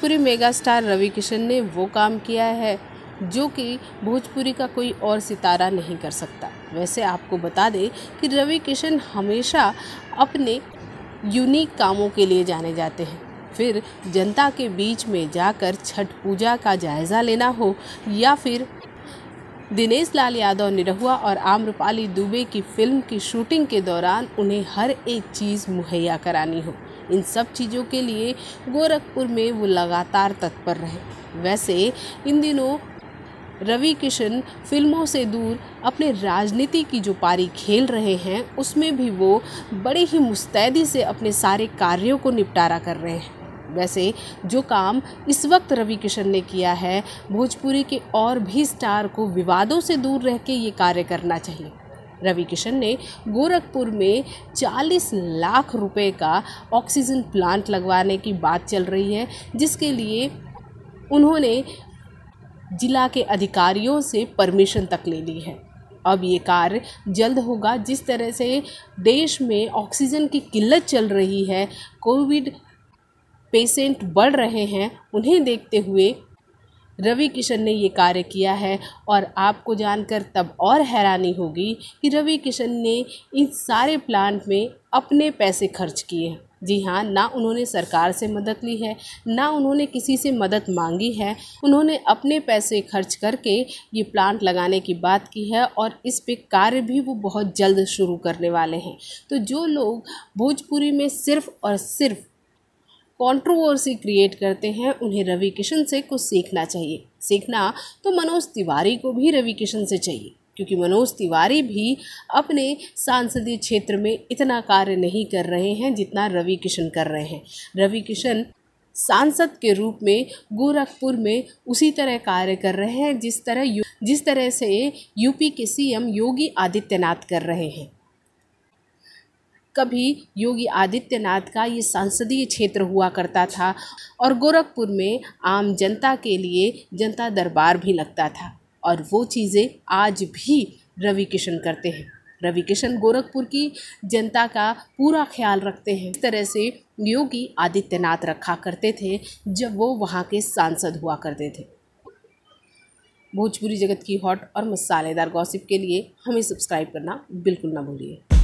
Bhojpuri megastar Ravi Kishan ने वो काम किया है जो कि भोजपुरी का कोई और सितारा नहीं कर सकता। वैसे आपको बता दें कि रवि किशन हमेशा अपने यूनिक कामों के लिए जाने जाते हैं। फिर जनता के बीच में जाकर छठ पूजा का जायज़ा लेना हो या फिर दिनेश लाल यादव निरहुआ और आम्रपाली दुबे की फिल्म की शूटिंग के दौरान उन्हें हर एक चीज़ मुहैया करानी हो, इन सब चीज़ों के लिए गोरखपुर में वो लगातार तत्पर रहे। वैसे इन दिनों रवि किशन फिल्मों से दूर अपने राजनीति की जो पारी खेल रहे हैं उसमें भी वो बड़े ही मुस्तैदी से अपने सारे कार्यों को निपटारा कर रहे हैं। वैसे जो काम इस वक्त रवि किशन ने किया है, भोजपुरी के और भी स्टार को विवादों से दूर रह के ये कार्य करना चाहिए। रवि किशन ने गोरखपुर में 40 लाख रुपए का ऑक्सीजन प्लांट लगवाने की बात चल रही है, जिसके लिए उन्होंने जिला के अधिकारियों से परमिशन तक ले ली है। अब ये कार्य जल्द होगा। जिस तरह से देश में ऑक्सीजन की किल्लत चल रही है, कोविड पेशेंट बढ़ रहे हैं, उन्हें देखते हुए रवि किशन ने ये कार्य किया है। और आपको जानकर तब और हैरानी होगी कि रवि किशन ने इन सारे प्लांट में अपने पैसे खर्च किए हैं। जी हाँ, ना उन्होंने सरकार से मदद ली है, ना उन्होंने किसी से मदद मांगी है। उन्होंने अपने पैसे खर्च करके ये प्लांट लगाने की बात की है और इस पे कार्य भी वो बहुत जल्द शुरू करने वाले हैं। तो जो लोग भोजपुरी में सिर्फ और सिर्फ कंट्रोवर्सी क्रिएट करते हैं, उन्हें रवि किशन से कुछ सीखना चाहिए। सीखना तो मनोज तिवारी को भी रवि किशन से चाहिए, क्योंकि मनोज तिवारी भी अपने सांसदीय क्षेत्र में इतना कार्य नहीं कर रहे हैं जितना रवि किशन कर रहे हैं। रवि किशन सांसद के रूप में गोरखपुर में उसी तरह कार्य कर रहे हैं जिस तरह से यूपी के सीएम योगी आदित्यनाथ कर रहे हैं। कभी योगी आदित्यनाथ का ये संसदीय क्षेत्र हुआ करता था और गोरखपुर में आम जनता के लिए जनता दरबार भी लगता था, और वो चीज़ें आज भी रवि किशन करते हैं। रवि किशन गोरखपुर की जनता का पूरा ख्याल रखते हैं, इस तरह से योगी आदित्यनाथ रखा करते थे जब वो वहाँ के सांसद हुआ करते थे। भोजपुरी जगत की हॉट और मसालेदार गॉसिप के लिए हमें सब्सक्राइब करना बिल्कुल ना भूलिए।